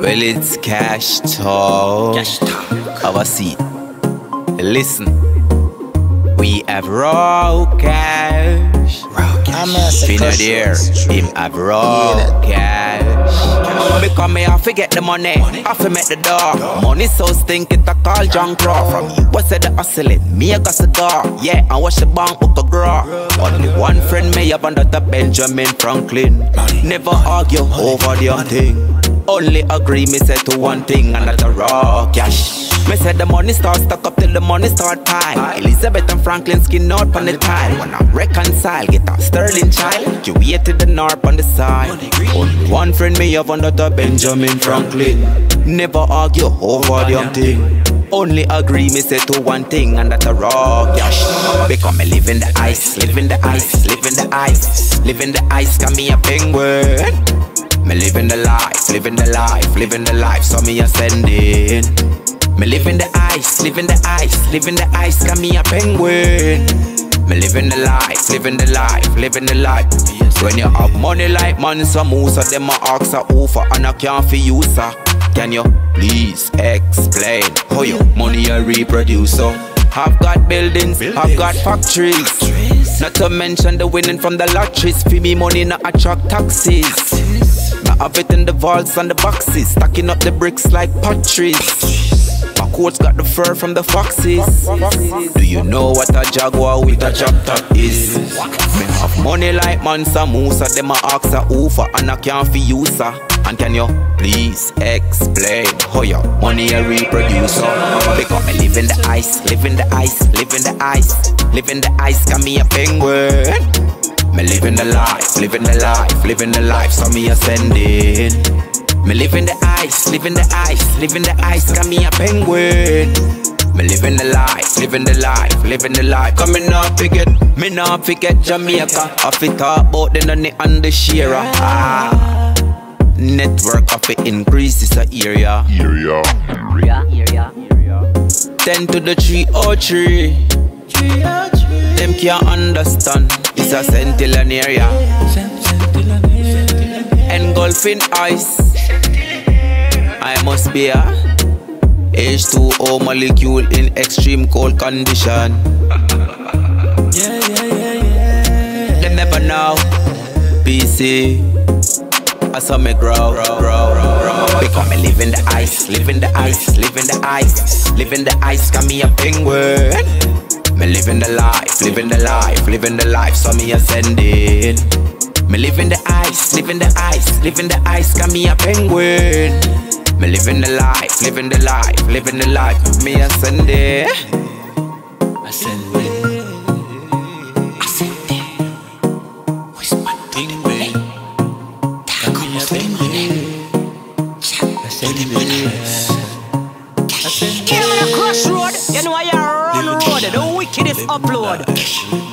Well, it's cash talk. Cash talk. Have a seat. Listen, we have raw cash. Raw cash. Finna there, him have raw cash. Because me, I forget the money. I forget the dog. Money so stinking, I call junk raw. From you, what's the hustling? Me, I got cigar. Yeah, I watch the bank with the grow. Only one friend may have under the Benjamin Franklin. Never argue over the thing. Only agree, me say to one thing, and that's a raw cash. Me said the money start stuck up till the money start pile. Elizabeth and Franklin skin out on the tile. When I reconcile, get a Sterling child. You wait to the north on the side. Only one friend me have under the Benjamin Franklin. Never argue over the thing. Only agree, me say to one thing, and that's a raw cash. Because me live in the ice, live in the ice, live in the ice, live in the ice, cause me a penguin. Me living the life, living the life, living the life, so me ascending. Me living the ice, living the ice, living the ice, got me a penguin. Me living the life, living the life, living the life. When you have money like Mansa Musa, them a ask a offer and I can't for you, sir. Can you please explain how your money a reproducer? I've got buildings, I've got factories. Not to mention the winning from the lotteries. For me money not attract taxes. I've it in the vaults and the boxes, stacking up the bricks like patties. My coat's got the fur from the foxes. Do you know what a Jaguar with a chop top is? Me have money like Mansa Musa, them a ask a offer and I can't for you, sir. And can you please explain how your money a reproducer? Because me live in the ice, live in the ice, live in the ice, live in the ice, got me a penguin. Me living the life, living the life, living the life, so me ascending. Me living the ice, living the ice, living the ice, got me a penguin. Me living the life, living the life, living the life, cause me not forget Jamaica. Off it talk about the nanny and the shearer. Ah, network of it increases the area. 10 to the 303. Them can't understand. It's a sentinel area, engulfing ice. I must be a H2O molecule in extreme cold condition. They never know PC I saw me grow. Because me live in the ice, live in the ice, live in the ice, live in the ice, got me a penguin. Me living the life, living the life, living the life, so me ascending. Me living the ice, living the ice, living the ice, got me a penguin. Me living the life, living the life, living the life, me ascending. Ascending. Ascending. Whisper to the money. Talk almost to the money. Chat to the money. Ascending. Even the crossroad, you know I am. The wickedest upload.